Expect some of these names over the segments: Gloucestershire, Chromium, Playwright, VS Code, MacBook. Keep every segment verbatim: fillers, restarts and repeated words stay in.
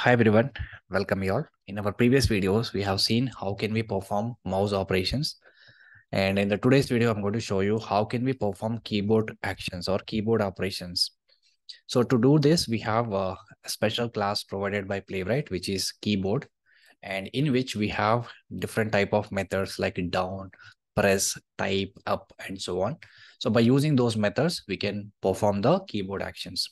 Hi everyone, welcome you all. In our previous videos, we have seen how can we perform mouse operations. And in the today's video, I'm going to show you how can we perform keyboard actions or keyboard operations. So to do this, we have a special class provided by Playwright, which is keyboard, and in which we have different type of methods like down, press, type, up, and so on. So by using those methods, we can perform the keyboard actions.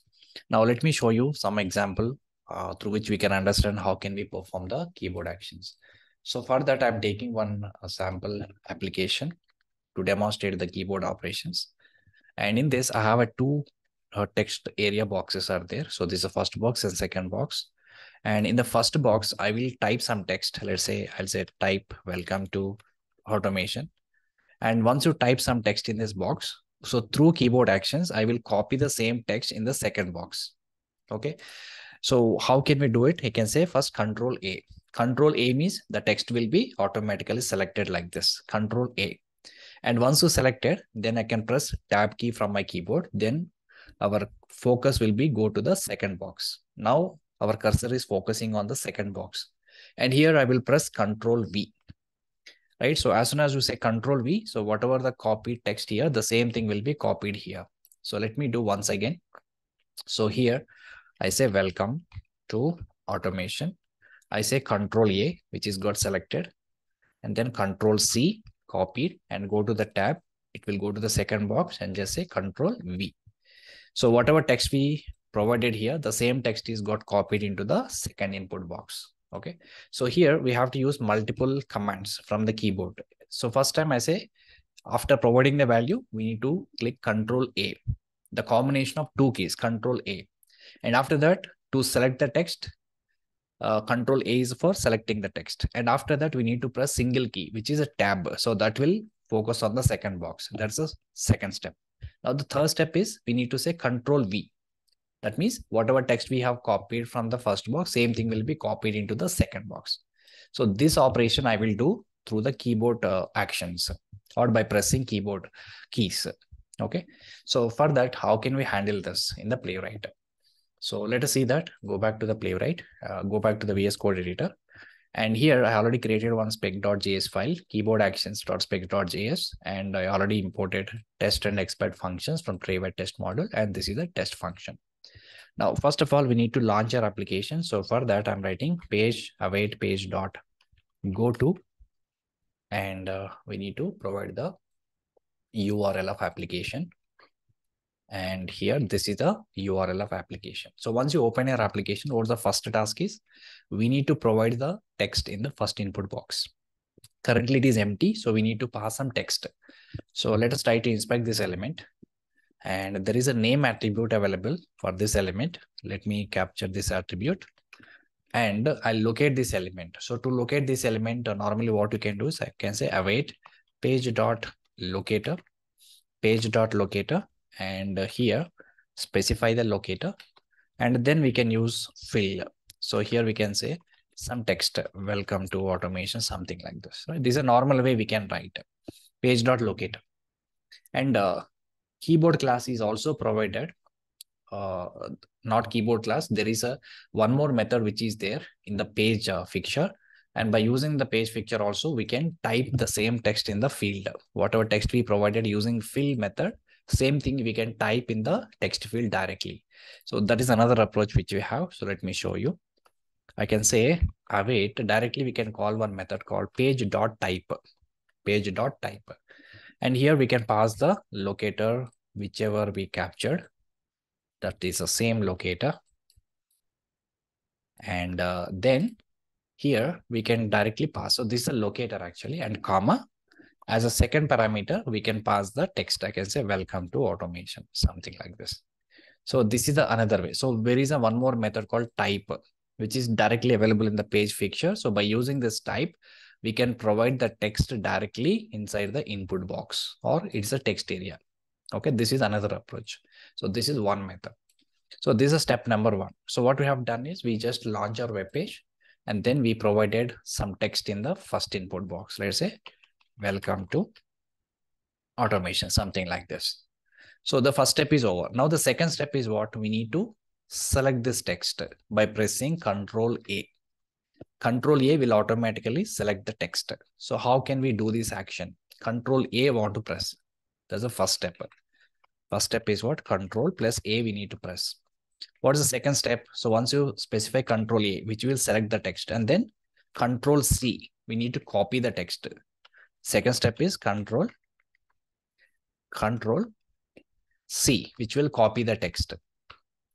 Now let me show you some example uh, through which we can understand how can we perform the keyboard actions. So for that, I'm taking one sample application to demonstrate the keyboard operations. And in this, I have a two uh, text area boxes are there. So this is the first box and second box. And in the first box, I will type some text. Let's say I'll say type welcome to automation. And once you type some text in this box, so through keyboard actions, I will copy the same text in the second box. Okay. So how can we do it? I can say first control A. Control A means the text will be automatically selected like this. Control A. And once you select it, then I can press tab key from my keyboard. Then our focus will be go to the second box. Now our cursor is focusing on the second box. And here I will press control V. Right. So as soon as you say control V, so whatever the copied text here, the same thing will be copied here. So let me do once again. So here I say welcome to automation. I say control A, which is got selected, and then control C, copied, and go to the tab. It will go to the second box and just say control V. So whatever text we provided here, the same text is got copied into the second input box. Okay, so here we have to use multiple commands from the keyboard. So first time I say, after providing the value, we need to click control A, the combination of two keys, control A. And after that, to select the text, uh, control A is for selecting the text. And after that, we need to press single key, which is a tab. So that will focus on the second box. That's the second step. Now the third step is we need to say control V. That means whatever text we have copied from the first box, same thing will be copied into the second box. So this operation I will do through the keyboard uh, actions or by pressing keyboard keys. Okay. So for that, how can we handle this in the Playwright? So let us see that. Go back to the Playwright, uh, go back to the V S Code editor. And here I already created one spec.js file, keyboard actions.spec.js, and I already imported test and expert functions from Playwright test model. And this is the test function. Now, first of all, we need to launch our application. So for that, I'm writing page await page dot go to, and uh, we need to provide the U R L of application. And here, this is the U R L of application. So once you open your application, what the first task is, we need to provide the text in the first input box. Currently it is empty. So we need to pass some text. So let us try to inspect this element. And there is a name attribute available for this element. Let me capture this attribute and I'll locate this element. So to locate this element, normally what you can do is I can say await page.locator, page.locator, and here specify the locator, and then we can use fill. So here we can say some text, welcome to automation, something like this. Right? This is a normal way we can write page.locator. And uh, keyboard class is also provided, uh, not keyboard class. There is a one more method which is there in the page uh, fixture. And by using the page fixture also, we can type the same text in the field. Whatever text we provided using fill method, same thing we can type in the text field directly. So that is another approach which we have. So let me show you. I can say await, directly we can call one method called page.type, page.type. And here we can pass the locator, whichever we captured. That is the same locator. And uh, then here we can directly pass. So this is a locator actually, and comma. As a second parameter, we can pass the text. I can say welcome to automation, something like this. So this is the another way. So there is a one more method called type, which is directly available in the page fixture. So by using this type, we can provide the text directly inside the input box, or it's a text area. Okay, this is another approach. So this is one method. So this is step number one. So what we have done is we just launch our web page, and then we provided some text in the first input box. Let's say, welcome to automation, something like this. So the first step is over. Now the second step is what we need to select this text by pressing control A. Control A will automatically select the text. So how can we do this action? Control A want to press. That's the first step. First step is what? Control plus A we need to press. What is the second step? So once you specify control A, which will select the text, and then control C, we need to copy the text. Second step is control, control C, which will copy the text,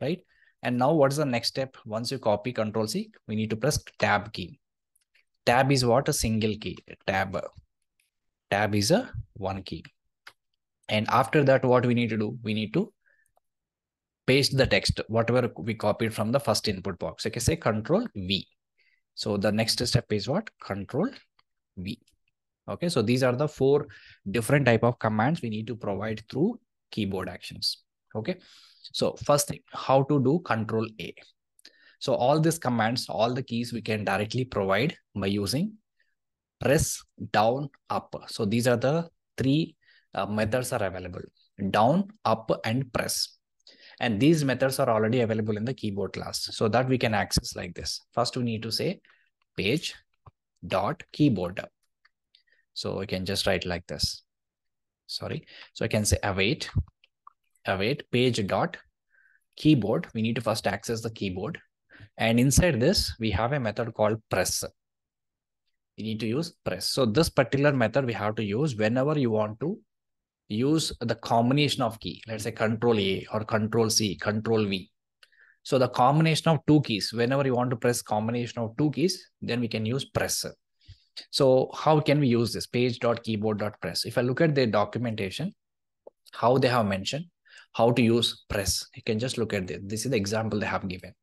right? And now what is the next step? Once you copy control C, we need to press tab key. Tab is what? A single key. Tab. Tab is a one key. And after that, what we need to do? We need to paste the text, whatever we copied from the first input box. I can say control V. So the next step is what? Control V. Okay, so these are the four different type of commands we need to provide through keyboard actions. Okay, so first thing, how to do control A. So all these commands, all the keys we can directly provide by using press, down, up. So these are the three uh, methods are available: down, up, and press. And these methods are already available in the keyboard class, so that we can access like this. First, we need to say page dot keyboard. So we can just write like this. Sorry. So I can say await, await page dot keyboard. We need to first access the keyboard. And inside this, we have a method called press. You need to use press. So this particular method we have to use whenever you want to use the combination of key, let's say control A or control C, control V. So the combination of two keys, whenever you want to press combination of two keys, then we can use press. So how can we use this page dot keyboard dot press? If I look at their documentation, how they have mentioned how to use press, you can just look at this. This is the example they have given.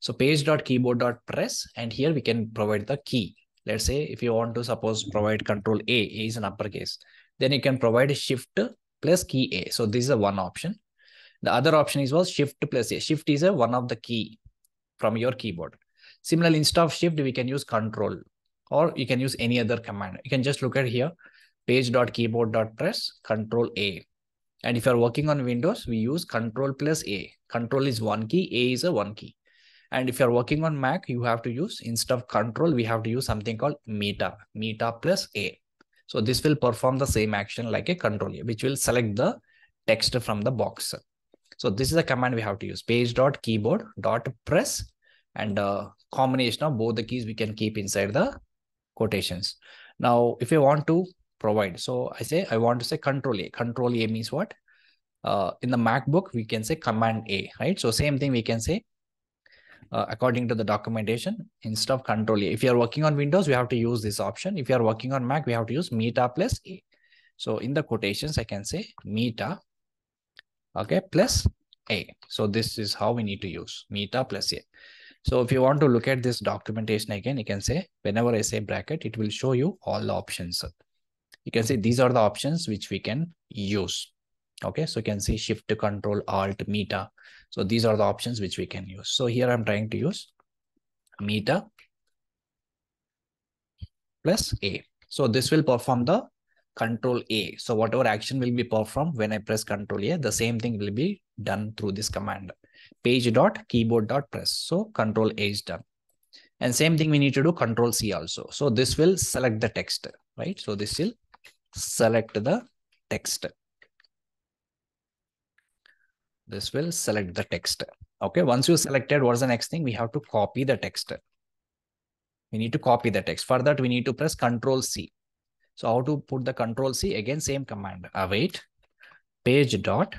So page dot keyboard dot press, and here we can provide the key. Let's say if you want to suppose provide control A, A is an uppercase, then you can provide a shift plus key A. So this is a one option. The other option is was shift plus A. Shift is a one of the key from your keyboard. Similarly, instead of shift, we can use control, or you can use any other command. You can just look at here, page dot keyboard dot press, control A. And if you're working on Windows, we use control plus A. Control is one key, A is a one key. And if you're working on Mac, you have to use, instead of control, we have to use something called meta, meta plus A. So this will perform the same action like a control, which will select the text from the box. So this is the command we have to use, page dot keyboard dot press, and a combination of both the keys we can keep inside the quotations. Now, if you want to provide, so I say, I want to say control A. Control A means what? Uh, in the MacBook, we can say command A, right? So same thing we can say, Uh, according to the documentation, instead of control A. If you are working on Windows, we have to use this option. If you are working on Mac, we have to use meta plus A. So in the quotations, I can say meta, okay, plus A. So this is how we need to use meta plus A. So if you want to look at this documentation again, you can say, whenever I say bracket, it will show you all the options. You can say these are the options which we can use. Okay, so you can see shift, control, alt, meta. So these are the options which we can use. So here I'm trying to use meta plus A. So this will perform the control A. So whatever action will be performed when I press control A, the same thing will be done through this command, page dot keyboard dot press. So control A is done. And same thing we need to do control C also. So this will select the text, right? So this will select the text. This will select the text. Okay, once you selected, what's the next thing? We have to copy the text. We need to copy the text. For that, we need to press control C. So how to put the control C? Again, same command. Await page dot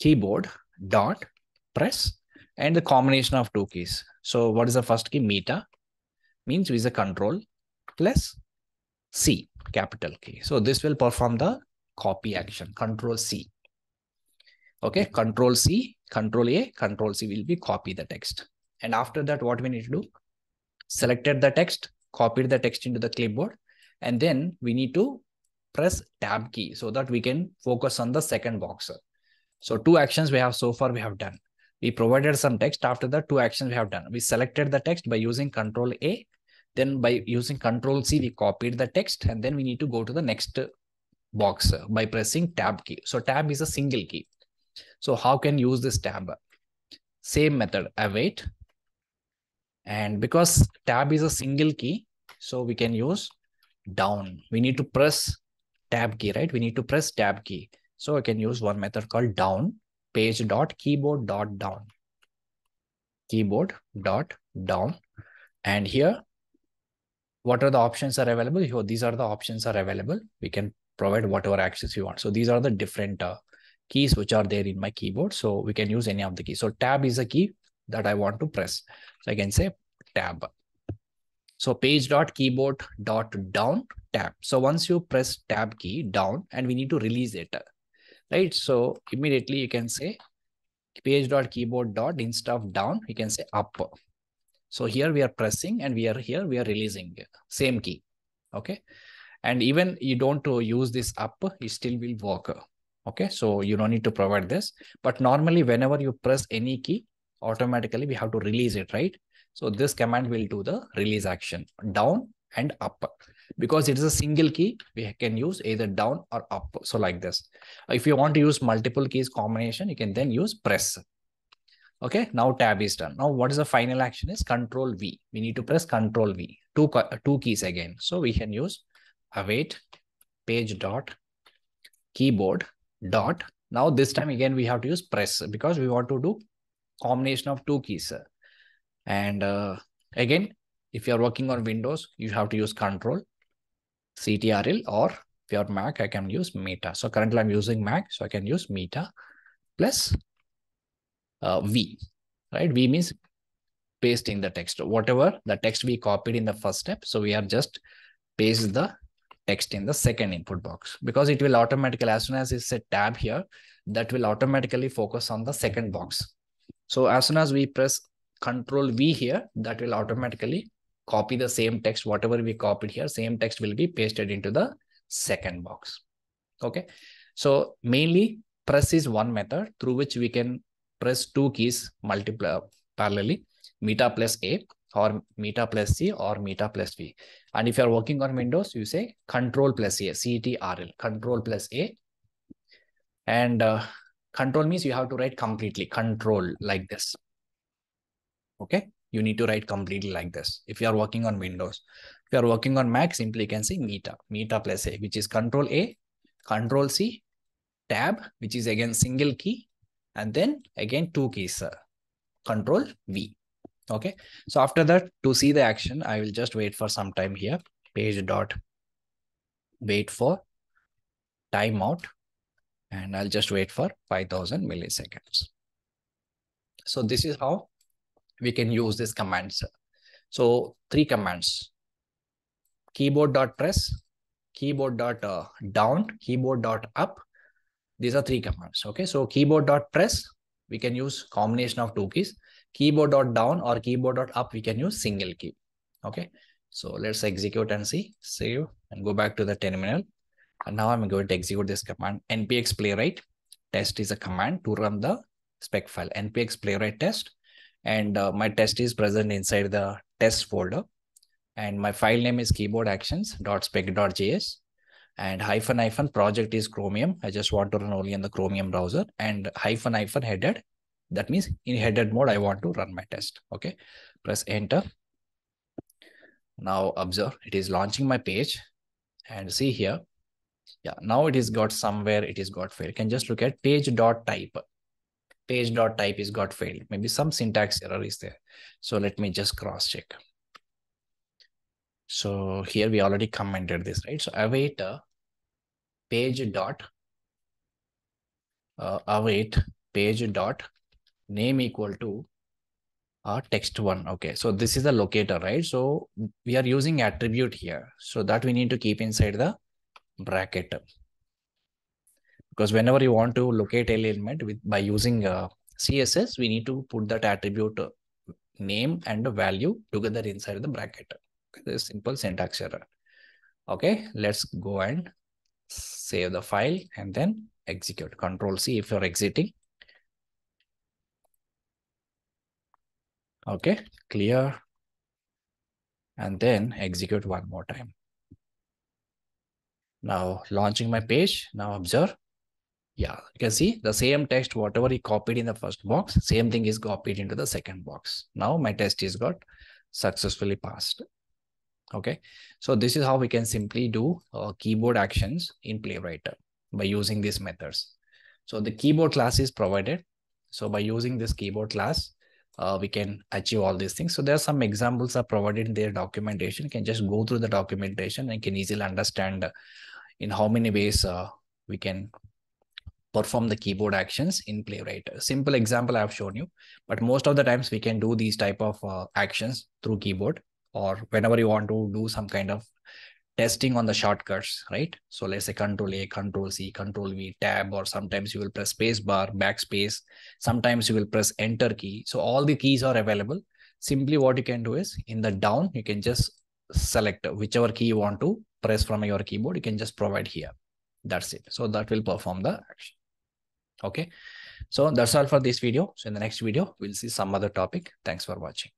keyboard dot press, and the combination of two keys. So what is the first key? Meta means with a control plus C, capital key. So this will perform the copy action, control C. Okay, control C, control A, control C will be copy the text. And after that, what we need to do? Selected the text, copied the text into the clipboard, and then we need to press tab key so that we can focus on the second box. So two actions we have so far we have done. We provided some text. After that, two actions we have done. We selected the text by using control A. Then by using control C, we copied the text, and then we need to go to the next box by pressing tab key. So tab is a single key. So how can use this tab? same method await. And because tab is a single key, so we can use down. We need to press tab key, right? We need to press tab key. So I can use one method called down, page dot keyboard dot down, keyboard dot down. And here, what are the options are available? Here, these are the options are available. We can provide whatever actions you want. So these are the different uh, keys which are there in my keyboard. So we can use any of the keys. So tab is a key that I want to press. So I can say tab. So page dot keyboard dot down tab. So once you press tab key down, and we need to release it, right? So immediately you can say page dot keyboard dot instead of down, you can say up. So here we are pressing, and we are here, we are releasing same key. Okay. And even you don't use this up, it still will work. Okay. So you don't need to provide this, but normally whenever you press any key, automatically we have to release it, right? So this command will do the release action, down and up. Because it is a single key, we can use either down or up. So like this, if you want to use multiple keys combination, you can then use press. Okay. Now tab is done. Now what is the final action is control V. We need to press control V, two, two keys again. So we can use await page dot keyboard dot. Now this time again, we have to use press because we want to do combination of two keys. And uh, again, if you're working on Windows, you have to use control C T R L, or if you're Mac, I can use meta. So currently I'm using Mac, so I can use meta plus uh, V, right? V means pasting the text, whatever the text we copied in the first step. So we are just paste the text in the second input box, because it will automatically, as soon as it's a tab here, that will automatically focus on the second box. So as soon as we press control V here, that will automatically copy the same text, whatever we copied here, same text will be pasted into the second box. Okay. So mainly press is one method through which we can press two keys multiply parallelly, meta plus A or meta plus C or meta plus V. And if you're working on Windows, you say control plus A, C T R L, control plus A. And uh, control means you have to write completely control like this. Okay. You need to write completely like this. If you are working on Windows, if you are working on Mac, simply you can say meta, meta plus A, which is control A, control C, tab, which is again single key. And then again, two keys, uh, control V. Okay. So after that, to see the action, I will just wait for some time here. Page dot wait for timeout. And I'll just wait for five thousand milliseconds. So this is how we can use this command. So three commands, keyboard dot press, keyboard dot uh, down, keyboard dot up. These are three commands. Okay. So keyboard dot press, we can use combination of two keys, keyboard dot down or keyboard dot up. We can use single key. Okay. So let's execute and see, save and go back to the terminal. And now I'm going to execute this command. N P X playwright test is a command to run the spec file, N P X playwright test. And uh, my test is present inside the test folder. And my file name is keyboard actions dot spec dot J S. And hyphen hyphen project is Chromium. I just want to run only in the Chromium browser. And hyphen hyphen headed. That means in headed mode, I want to run my test. Okay. Press enter. Now observe, it is launching my page. And see here. Yeah, now it is got somewhere, it is got failed. You can just look at page.type. Page.type is got failed. Maybe some syntax error is there. So let me just cross check. So here we already commented this, right? So await uh, page dot uh, await page dot name equal to uh, text one. Okay, so this is the locator, right? So we are using attribute here. So that we need to keep inside the bracket, because whenever you want to locate an element with by using uh, C S S, we need to put that attribute uh, name and the value together inside the bracket. Okay, this is simple syntax error. Okay, let's go and save the file and then execute. Control C if you're exiting. Okay, clear. And then execute one more time. Now launching my page. Now observe, Yeah, you can see the same text, whatever he copied in the first box, same thing is copied into the second box. Now my test is got successfully passed. Okay, so this is how we can simply do uh, keyboard actions in Playwright by using these methods. So the keyboard class is provided. So by using this keyboard class, uh, we can achieve all these things. So there are some examples are provided in their documentation. You can just go through the documentation and can easily understand in how many ways uh, we can perform the keyboard actions in Playwright. A simple example I have shown you, but most of the times we can do these type of uh, actions through keyboard, or whenever you want to do some kind of testing on the shortcuts, right? So let's say Control A, Control C, Control V, Tab, or sometimes you will press space bar, backspace. Sometimes you will press Enter key. So all the keys are available. Simply what you can do is in the down, you can just select whichever key you want to press from your keyboard. You can just provide here. That's it. So that will perform the action. Okay. So that's all for this video. So in the next video, we'll see some other topic. Thanks for watching.